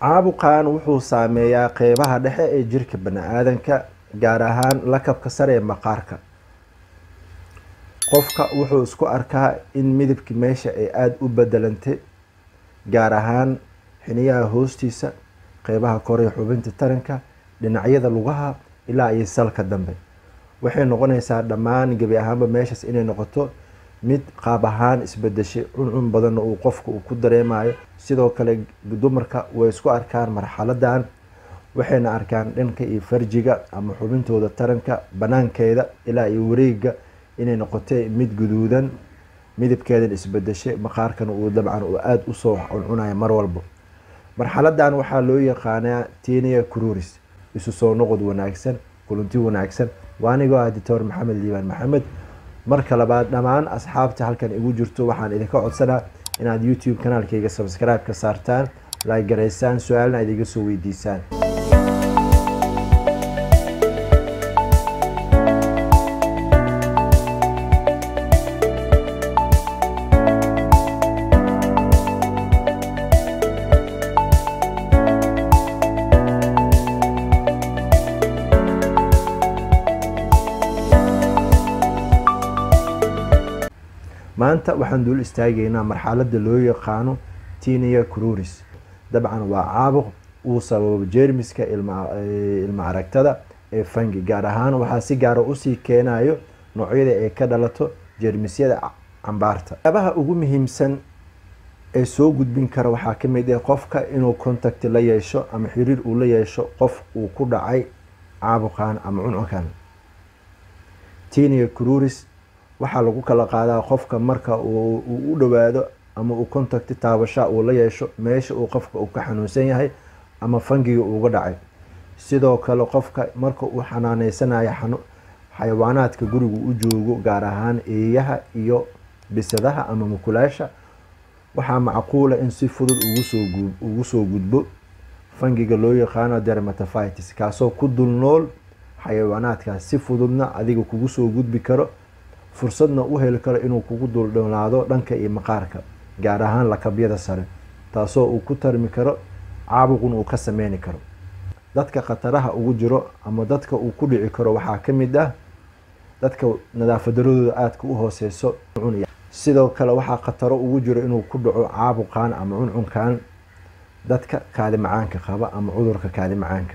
caabuqan wuxuu saameeyaa qeybaha dhexe ee jirka bani'aadanka, gaar ahaan lakabka sare ee maqaarka. qofka wuxuu isku arkaa in midabka meesha ay aad u bedelantay, gaar ahaan xiniyaha hoostiisa, qeybaha kore ee xubinta taranka, dhinacyada lugaha ilaa iyo salka dambe. waxay noqonaysaa dhammaan gabi ahaanba meeshaas inay noqoto mid qaab ahaan isbedeshay, cuncun badan oo qofka uu ku dareemayo. sidoo kale dumarka way isku arkaan marxaladan, waxayna arkaan dhanka iyo farjiga ama xubintooda taranka banaankeeda ilaa iyo wareegga inay noqotay mid guduudan, midabkeedan isbedeshay, maqaarkana uu dabcan uu aad u soo cuncunayo mar walba. marxaladan waxaa loo yaqaanaa TINEA CRURIS, isu soo noqod wanaagsan, kulanti wanaagsan. waanigoo ah Dr. Maxamed Liibaan Maxamed. marka labaad, dhammaan asxaabta halkan igu jirto waxaan idinka codsanaa inaad YouTube kanaalkayga subscribe ka saartaan, like garaysaan, su'aalna adiga soo weydiisaan. maanta waxaan dul istaagaynaa marxaladda loo yaqaano TINEA CRURIS. dabcan waa caabuq uu sababo jeermiska ilma aragtada ee fungi, gaar ahaan waxaa si gaar ah usii keenayo noocyada ay ka dhalato jeermisyada cambaarta. waxyaabaha ugu muhiimsan ee soo gudbin kara waxaa ka mid ah qofka inuu contact la yeesho ama xiriir uu la yeesho qof uu ku dhacay caabuqan ama cuncunkan. TINEA CRURIS waxaa lagu kala qaadaa qofka marka uu u dhawaado ama uu contact taabasha uu la yeesho meesha uu qofka uu ka xanuunsan yahay ama fungiga uu uga dhacay. sidoo kale qofka marka uu xanaaneysanayo xayawaanaadka guriga u joogo, gaar ahaan eeyaha iyo bisadaha ama mukulaasha, waxaa macquula in si fudud ugu soo gudbo fungiga loo yaqaano dermatophytes, kaasoo ku dul nool xayawaanaadkaas, si fududna adiga kugu soo gudbi karo, fursadna u heli karo inuu kugu dul dhowlaado dhanka iyo maqaarka, gaar ahaan lakabyada sare, taasoo uu ku tarmi karo caabuqun uu ka sameyn karo. dadka khataraha ugu jiro ama dadka uu ku dhici karo waxaa ka mid ah dadka nadaafadarooda aadka u hooseyso. sidoo kale waxaa khataro ugu jiro inuu ku dhaco caabuqan ama cuncunkan dadka kaadi macaanka qaba ama cudurka kaadi macaanka.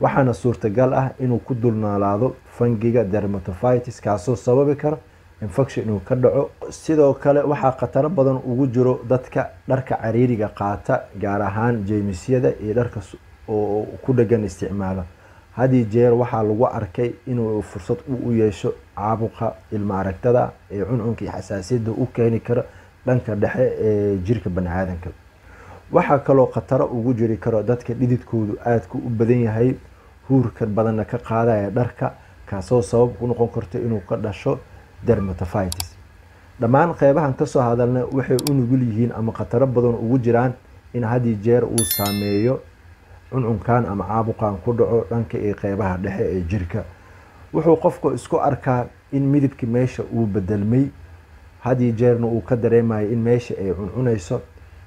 waxaana suurtagal ah inuu ku dulnaalaado fungiga dermatophytes, kaasoo sababi kara infection inuu ka dhaco. sidoo kale waxaa khataro badan ugu jiro dadka dharka cariiriga qaata, gaar ahaan jeermisyada iyo dharka oo ku dhagan isticmaala. hadii jeer waxaa lagu arkay inuu fursad u yeesho caabuqa ilma aragtada ee cuncunka iyo xasaasiyadda u keeni kara dhanka dhexe ee jirka bani'aadanka. waxaa kaloo khataro ugu jiri karo dadka dhididkoodu aadka u badan yahay, huurka badanna ka qaadaya dharka, kaasoo sabab u noqon karto inuu ka dhasho dermatophytes. dhammaan qeybahan kasoo hadalna waxay u nugul yihiin ama khataro badan ugu jiraan in haddii jeer uu saameeyo cuncunkan ama caabuqan ku dhaco dhanka ee qeybaha dhexe ee jirka. wuxuu qofku isku arkaa in midabka meesha uu bedelmay, haddii jeerna uu ka dareemayo in meesha ay cuncunayso.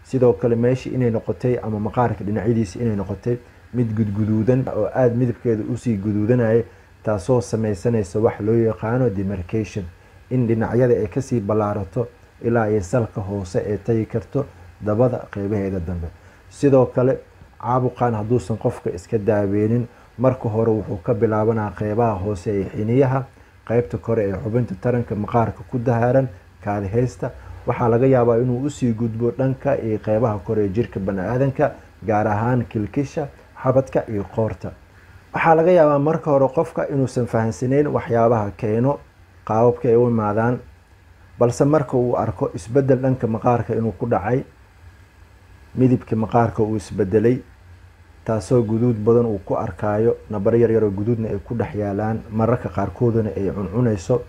sidoo kale meesha inay noqotay ama maqaarka dhinacyadiisa inay noqotay mid gudguduudan oo aad midabkeedu usii guduudanaya, taasoo samaysanaysa wax loo yaqaano demarcation, in dhinacyada ay kasii ballaarato ilaa ay salka hoose ay tagi karto dabada qeybaheeda dambe. sidoo kale caabuqan hadduusan qofka iska daaweynin, marka hore wuxuu ka bilaabanaa qeybaha hoose ee xiniyaha, qeybta kore ee xubinta taranka, maqaarka ku dahaaran, kaadi haysta. waxaa laga yaabaa inuu usii gudbo dhanka iyo qeybaha kore ee jirka bani'aadanka, gaar ahaan kilkisha, xabadka iyo qoorta. waxaa laga yaabaa marka hore qofka inuusan fahamsanayn waxyaabaha keeno qaababka ay u imaadaan, balse marka uu arko isbedel dhanka maqaarka inuu ku dhacay, midabka maqaarka uu isbedelay, تاسو جدود بدن وكو أركايو نبرير يرو جدودنا يكون حيالان مركّة قاركودنا يعنون يسوق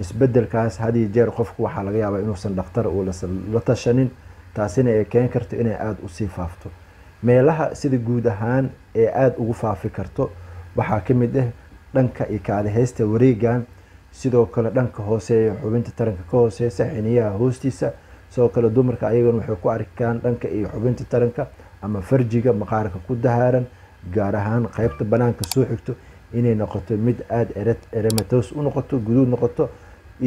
يسبدل كاس هذه جار خوفك وحلاقيها بإنه سندختار ولا سلطشنين تاسينا كان كرت إنا عاد وصيفافتو ما لها سيد جودهان عاد وقفا فكرتو وحاكم ده لنك إكاد هست وريجان سيدو كلا لنك هوسي حبنت ترنك هوسي سحنية هوستيسا سو كلا دمرك أيقون وحكو عركان لنك إيه حبنت ترنك أما فرجيجا مقارك كود هارن جارهان قيبت بنان كسوحكتو إني نقطة مد آد إرت إرمتوس ونقطة جدود نقطة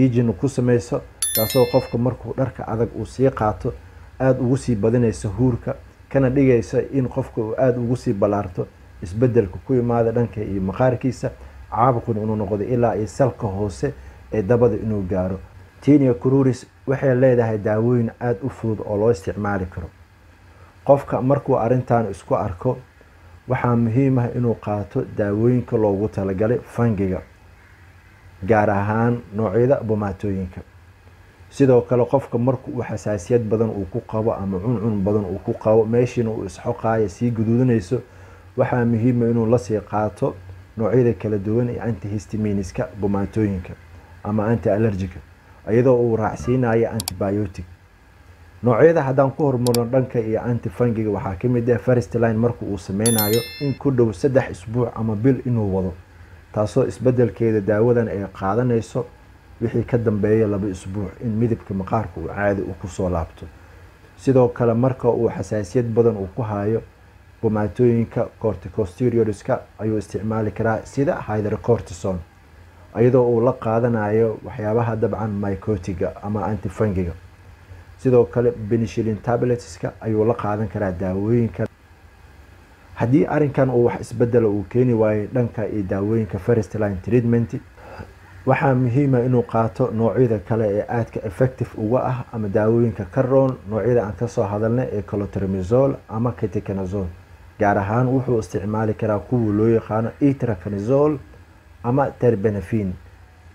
يجي نقص ميسا تاسو قفك مركو درك عذق وسيقعتو آد وسي بدنا يسهورك كان دقيقة يسا إن قفك آد وسي بلارتو يسبدل كوي ماذا لنك إيه مقارك يسا عابق إنه نقطة إلا يسلك هوسة دبض إنه جارو تينيا كروريس وحي اللي ده داوين آد أفرض الله استعمالك رو qofka markuu arintan isku arko waxa muhiim ah inuu qaato daawooyinka loogu talagalay fungiga gaar ahaan noocyada bomatooyinka sidoo kale qofka markuu xasaasiyad badan uu ku qabo ama cuncun badan uu ku qabo meeshiina uu isxoqayo si guduudinayso waxa muhiim ah inuu la sii qaato noocyada kala duwan ee antihistaminiska bomatooyinka ama anti-allergic ayadoo uu raacsiinayo antibiotic noocyada hadaan ku hormarno dhanka iyo antifungiga waxa ka mid ah first line markuu uu sameeynayo in ku dhow 3 isbuuc ama bil inuu wado taasoo isbedelkeeda daawadan ay qaadanayso wixii ka dambeeya 2 isbuuc in midabka maqaarku uu caadi u ku soo laabto sidoo kale marka uu xasaasiyad badan uu ku haayo bomatooyinka corticosteroidska ayuu isticmaali karaa sida hydrocortisone ayadoo uu la qaadanayo waxyaabaha dabcan mycotiga ama antifungiga sidoo kale penicillin tabletska ayuu la qaadan karaa daawooyinka hadii arinkan uu wax isbedel uu keenay way dhanka ee daawooyinka first line treatment waxa muhiim ah inuu qaato noocyada kale ee aadka effective uga ah ama daawooyinka ka roon noocyada aan ka soo hadalnay ee clotrimazole ama keticonazole gaar ahaan wuxuu isticmaali karaa kuwa loo yaqaan itraconazole ama terbenafine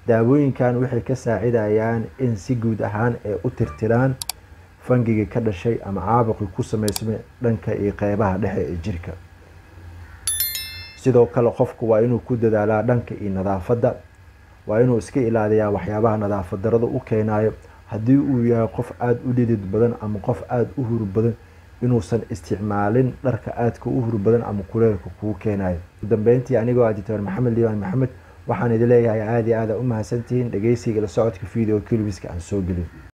daawooyinkan waxay ka saacidayaan in si guud ahaan ay u tirtiraan fungiga ka dhashay ama caabuqi ku sameysmay dhanka ee qaybaha dhexe ee jirka sidoo kale qofku waa inuu ku dadaalaa dhanka ee nadaafadda waa inuu iska ilaaliyo waxyaabaha nadaafad darada u keenayo hadii uu yahay qof aad u dhidid badan ama qof aad u hur badan inuusan isticmaalin dharka aadka u hur badan ama kuleelka ku keenayo dambeyntii anigoo ah Dr. Maxamed Liiwaan Maxamed waxaan idin leeyahay caadi aad u mahadsantiin dhageysiga la socodka video clips-ka aan soo gelin